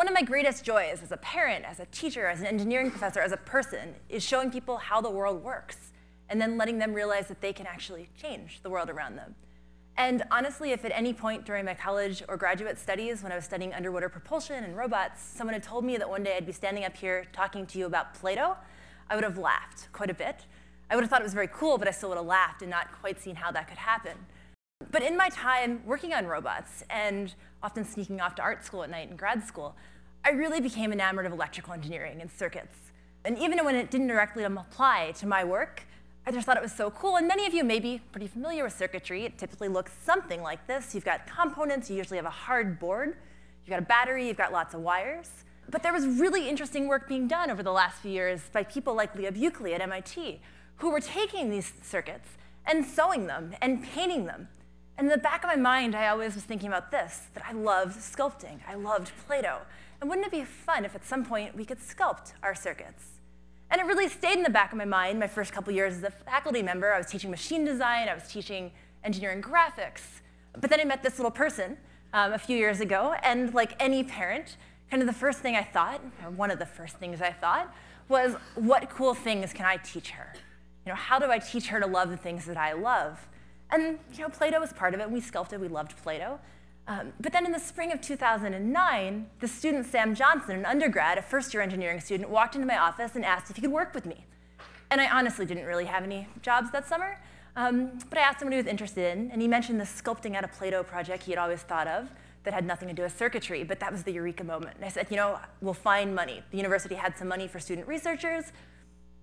One of my greatest joys as a parent, as a teacher, as an engineering professor, as a person, is showing people how the world works and then letting them realize that they can actually change the world around them. And honestly, if at any point during my college or graduate studies, when I was studying underwater propulsion and robots, someone had told me that one day I'd be standing up here talking to you about Play-Doh, I would have laughed quite a bit. I would have thought it was very cool, but I still would have laughed and not quite seen how that could happen. But in my time working on robots and often sneaking off to art school at night and grad school, I really became enamored of electrical engineering and circuits. And even when it didn't directly apply to my work, I just thought it was so cool. And many of you may be pretty familiar with circuitry. It typically looks something like this. You've got components. You usually have a hard board. You've got a battery. You've got lots of wires. But there was really interesting work being done over the last few years by people like Leah Buckley at MIT, who were taking these circuits and sewing them and painting them. And in the back of my mind, I always was thinking about this, that I loved sculpting. I loved Play-Doh. And wouldn't it be fun if at some point we could sculpt our circuits? And it really stayed in the back of my mind my first couple years as a faculty member. I was teaching machine design. I was teaching engineering graphics. But then I met this little person a few years ago. And like any parent, kind of the first thing I thought, or one of the first things I thought, was what cool things can I teach her? You know, how do I teach her to love the things that I love? And you know, Play-Doh was part of it. We sculpted. We loved Play-Doh. But then in the spring of 2009, the student Sam Johnson, an undergrad, a first-year engineering student, walked into my office and asked if he could work with me. And I honestly didn't really have any jobs that summer, but I asked him what he was interested in, and he mentioned the sculpting out of Play-Doh project he had always thought of that had nothing to do with circuitry, but that was the eureka moment. And I said, you know, we'll find money. The university had some money for student researchers.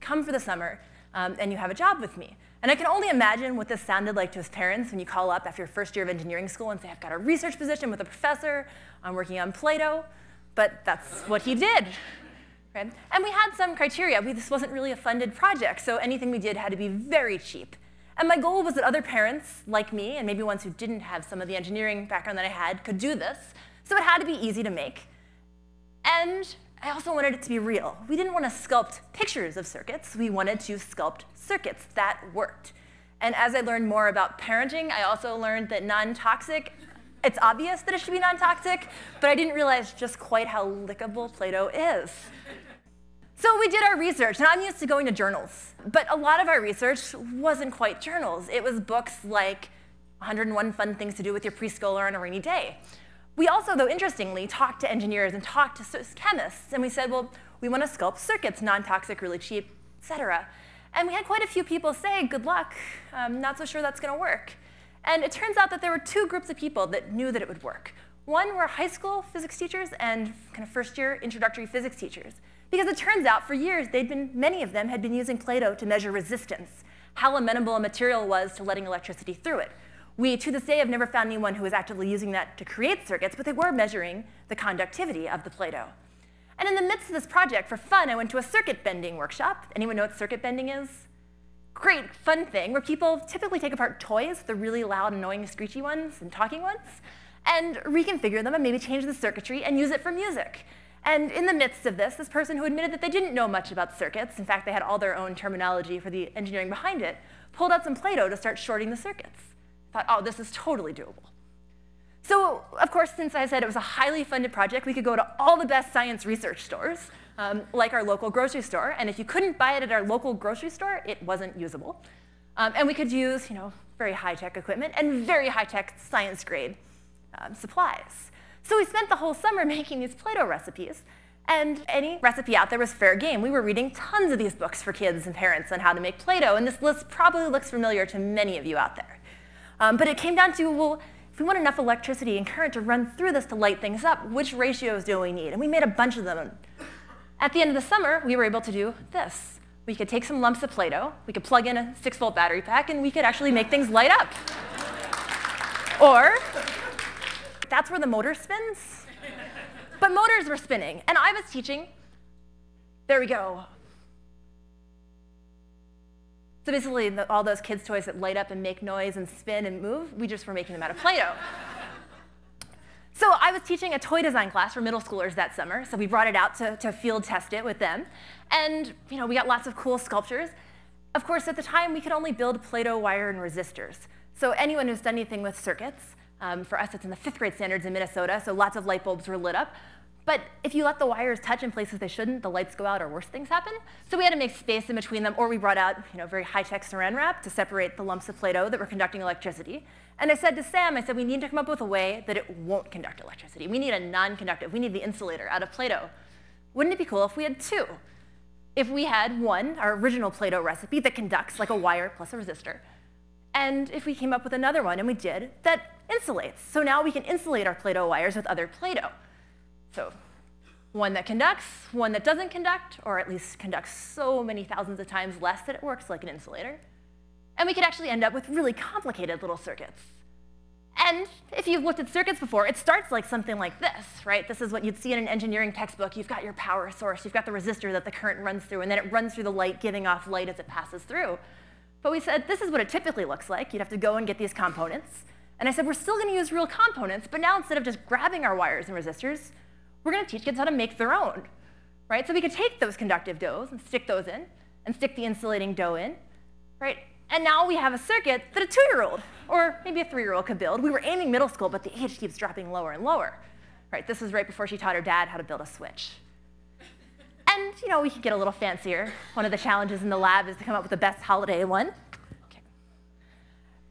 Come for the summer, and you have a job with me. And I can only imagine what this sounded like to his parents when you call up after your first year of engineering school and say, I've got a research position with a professor. I'm working on Play-Doh. But that's what he did. Right? And we had some criteria. This wasn't really a funded project, so anything we did had to be very cheap. And my goal was that other parents like me, and maybe ones who didn't have some of the engineering background that I had, could do this. So it had to be easy to make. And I also wanted it to be real. We didn't want to sculpt pictures of circuits. We wanted to sculpt circuits that worked. And as I learned more about parenting, I also learned that non-toxic, it's obvious that it should be non-toxic, but I didn't realize just quite how lickable Play-Doh is. So we did our research, and I'm used to going to journals. But a lot of our research wasn't quite journals. It was books like 101 Fun Things to Do with Your Preschooler on a Rainy Day. We also, though interestingly, talked to engineers and talked to chemists, and we said, well, we want to sculpt circuits, non-toxic, really cheap, et cetera. And we had quite a few people say, good luck, I'm not so sure that's going to work. And it turns out that there were two groups of people that knew that it would work. One were high school physics teachers and kind of first-year introductory physics teachers, because it turns out for years many of them had been using Play-Doh to measure resistance, how amenable a material was to letting electricity through it. We, to this day, have never found anyone who was actively using that to create circuits, but they were measuring the conductivity of the Play-Doh. And in the midst of this project, for fun, I went to a circuit bending workshop. Anyone know what circuit bending is? Great fun thing where people typically take apart toys, the really loud, annoying, screechy ones and talking ones, and reconfigure them and maybe change the circuitry and use it for music. And in the midst of this, this person who admitted that they didn't know much about circuits, in fact, they had all their own terminology for the engineering behind it, pulled out some Play-Doh to start shorting the circuits. Thought, oh, this is totally doable. So, of course, since I said it was a highly funded project, we could go to all the best science research stores, like our local grocery store. And if you couldn't buy it at our local grocery store, it wasn't usable. And we could use, you know, very high-tech equipment and very high-tech science-grade supplies. So we spent the whole summer making these Play-Doh recipes. And any recipe out there was fair game. We were reading tons of these books for kids and parents on how to make Play-Doh. And this list probably looks familiar to many of you out there. But it came down to, well, if we want enough electricity and current to run through this to light things up, which ratios do we need? And we made a bunch of them. At the end of the summer, we were able to do this. We could take some lumps of Play-Doh, we could plug in a 6-volt battery pack, and we could actually make things light up. Or, that's where the motor spins. But motors were spinning, and I was teaching. There we go. So basically, all those kids' toys that light up and make noise and spin and move, we just were making them out of Play-Doh. So I was teaching a toy design class for middle schoolers that summer. So we brought it out to field test it with them. And you know, we got lots of cool sculptures. Of course, at the time, we could only build Play-Doh wire and resistors. So anyone who's done anything with circuits, for us, it's in the 5th grade standards in Minnesota. So lots of light bulbs were lit up. But if you let the wires touch in places they shouldn't, the lights go out or worse things happen. So we had to make space in between them, or we brought out very high-tech saran wrap to separate the lumps of Play-Doh that were conducting electricity. And I said to Sam, I said, we need to come up with a way that it won't conduct electricity. We need a non-conductive. We need the insulator out of Play-Doh. Wouldn't it be cool if we had two? If we had one, our original Play-Doh recipe that conducts like a wire plus a resistor. And if we came up with another one, and we did, that insulates. So now we can insulate our Play-Doh wires with other Play-Doh. So one that conducts, one that doesn't conduct, or at least conducts so many thousands of times less that it works like an insulator. And we could actually end up with really complicated little circuits. And if you've looked at circuits before, it starts like something like this, right? This is what you'd see in an engineering textbook. You've got your power source, you've got the resistor that the current runs through, and then it runs through the light, giving off light as it passes through. But we said, this is what it typically looks like. You'd have to go and get these components. And I said, we're still going to use real components, but now instead of just grabbing our wires and resistors, we're going to teach kids how to make their own, right? So we could take those conductive doughs and stick those in, and stick the insulating dough in, right? And now we have a circuit that a 2-year-old, or maybe a 3-year-old could build. We were aiming middle school, but the age keeps dropping lower and lower, right? This was right before she taught her dad how to build a switch. And we could get a little fancier. One of the challenges in the lab is to come up with the best holiday one.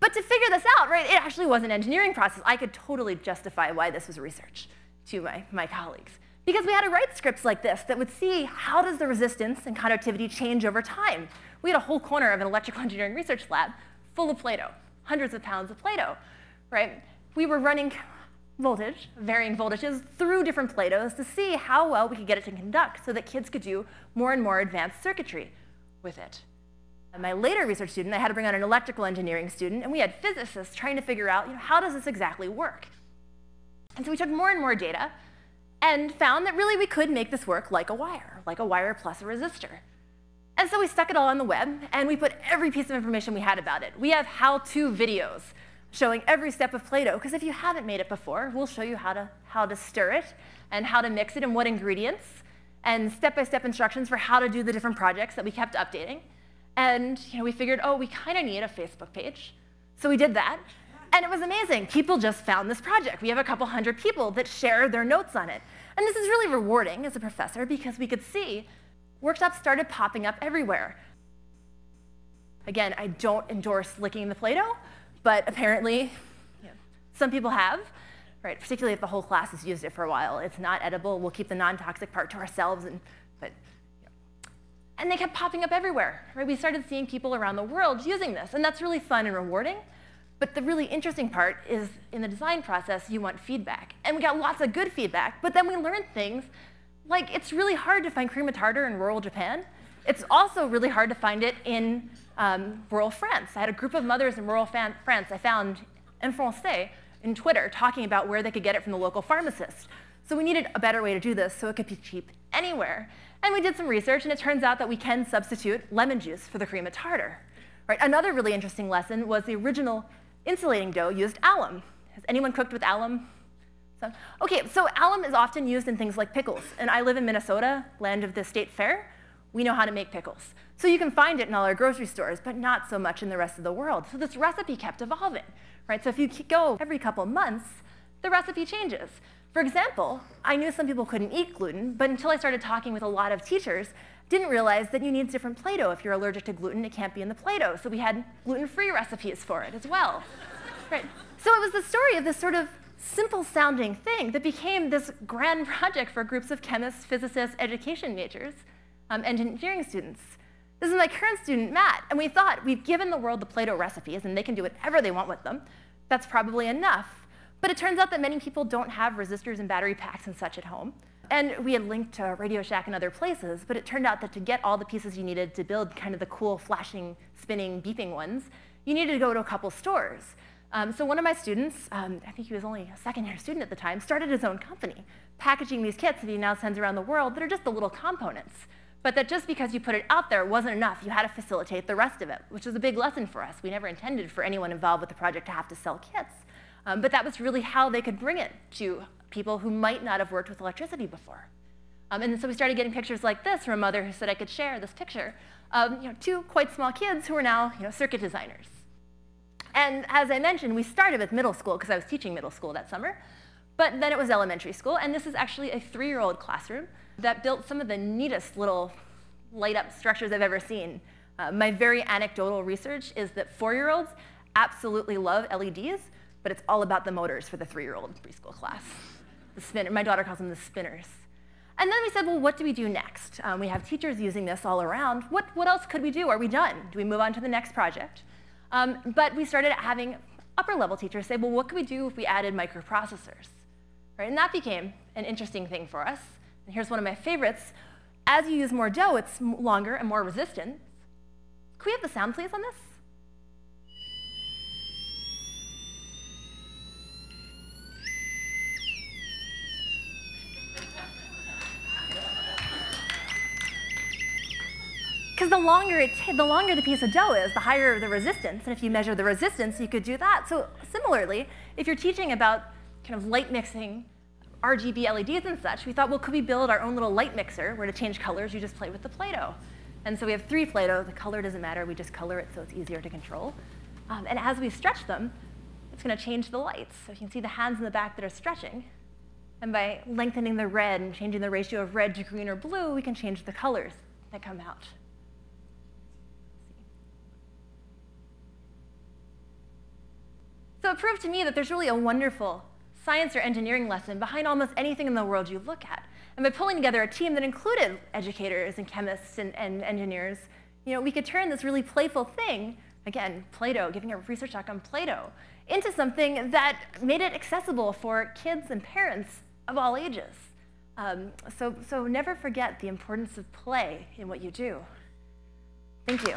But to figure this out, right, it actually was an engineering process. I could totally justify why this was research to my colleagues. Because we had to write scripts like this that would see how does the resistance and conductivity change over time. We had a whole corner of an electrical engineering research lab full of Play-Doh, hundreds of pounds of Play-Doh, right? We were running voltage, varying voltages, through different Play-Dohs to see how well we could get it to conduct so that kids could do more and more advanced circuitry with it. My later research student, I had to bring on an electrical engineering student, and we had physicists trying to figure out, how does this exactly work? And so we took more and more data and found that really we could make this work like a wire plus a resistor. And so we stuck it all on the web, and we put every piece of information we had about it. We have how-to videos showing every step of Play-Doh, because if you haven't made it before, we'll show you how to stir it, and how to mix it, and what ingredients, and step-by-step instructions for how to do the different projects that we kept updating. And we figured, oh, we kind of need a Facebook page. So we did that. And it was amazing. People just found this project. We have a couple hundred people that share their notes on it. And this is really rewarding as a professor because we could see workshops started popping up everywhere. Again, I don't endorse licking the Play-Doh, but apparently some people have, right? Particularly if the whole class has used it for a while. It's not edible. We'll keep the non-toxic part to ourselves. And they kept popping up everywhere, right? We started seeing people around the world using this, and that's really fun and rewarding. But the really interesting part is in the design process, you want feedback. And we got lots of good feedback, but then we learned things like it's really hard to find cream of tartar in rural Japan. It's also really hard to find it in rural France. I had a group of mothers in rural France I found en français in Twitter talking about where they could get it from the local pharmacist. So we needed a better way to do this so it could be cheap anywhere. And we did some research, and it turns out that we can substitute lemon juice for the cream of tartar. Right? Another really interesting lesson was the original insulating dough used alum. Has anyone cooked with alum? So, okay, so alum is often used in things like pickles. And I live in Minnesota, land of the state fair. We know how to make pickles. So you can find it in all our grocery stores, but not so much in the rest of the world. So this recipe kept evolving. Right? So if you go every couple months, the recipe changes. For example, I knew some people couldn't eat gluten, but until I started talking with a lot of teachers, didn't realize that you need different Play-Doh. If you're allergic to gluten, it can't be in the Play-Doh. So we had gluten-free recipes for it as well. Right? So it was the story of this sort of simple-sounding thing that became this grand project for groups of chemists, physicists, education majors, engineering students. This is my current student, Matt, and we thought we've given the world the Play-Doh recipes, and they can do whatever they want with them. That's probably enough. But it turns out that many people don't have resistors and battery packs and such at home. And we had linked to Radio Shack and other places, but it turned out that to get all the pieces you needed to build kind of the cool flashing, spinning, beeping ones, you needed to go to a couple stores. So one of my students, I think he was only a second-year student at the time, started his own company, packaging these kits that he now sends around the world that are just the little components. But that just because you put it out there wasn't enough. You had to facilitate the rest of it, which was a big lesson for us. We never intended for anyone involved with the project to have to sell kits. But that was really how they could bring it to people who might not have worked with electricity before. And so we started getting pictures like this from a mother who said I could share this picture of two quite small kids who are now circuit designers. And as I mentioned, we started with middle school because I was teaching middle school that summer. But then it was elementary school, and this is actually a 3-year-old classroom that built some of the neatest little light-up structures I've ever seen. My very anecdotal research is that 4-year-olds absolutely love LEDs, but it's all about the motors for the 3-year-old preschool class. The spinner, my daughter calls them the spinners. And then we said, well, what do we do next? We have teachers using this all around. What else could we do? Are we done? Do we move on to the next project? But we started having upper-level teachers say, well, what could we do if we added microprocessors? Right? And that became an interesting thing for us. And here's one of my favorites. As you use more dough, it's longer and more resistant. Could we have the sound, please, on this? Because the longer the piece of dough is, the higher the resistance. And if you measure the resistance, you could do that. So similarly, if you're teaching about kind of light mixing, RGB LEDs and such, we thought, well, could we build our own little light mixer where to change colors, you just play with the Play-Doh? And so we have 3 Play-Doh. The color doesn't matter. We just color it so it's easier to control. And as we stretch them, it's going to change the lights. So you can see the hands in the back that are stretching. And by lengthening the red and changing the ratio of red to green or blue, we can change the colors that come out. So it proved to me that there's really a wonderful science or engineering lesson behind almost anything in the world you look at. And by pulling together a team that included educators and chemists and engineers, you know, we could turn this really playful thing, again, Play-Doh, giving a research talk on Play-Doh, into something that made it accessible for kids and parents of all ages. So never forget the importance of play in what you do. Thank you.